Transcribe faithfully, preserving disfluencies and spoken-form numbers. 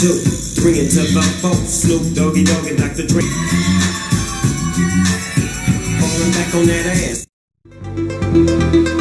do. Bring it to the phone. Snoop Doggy Dogg and Doctor Dre. Falling back on that ass.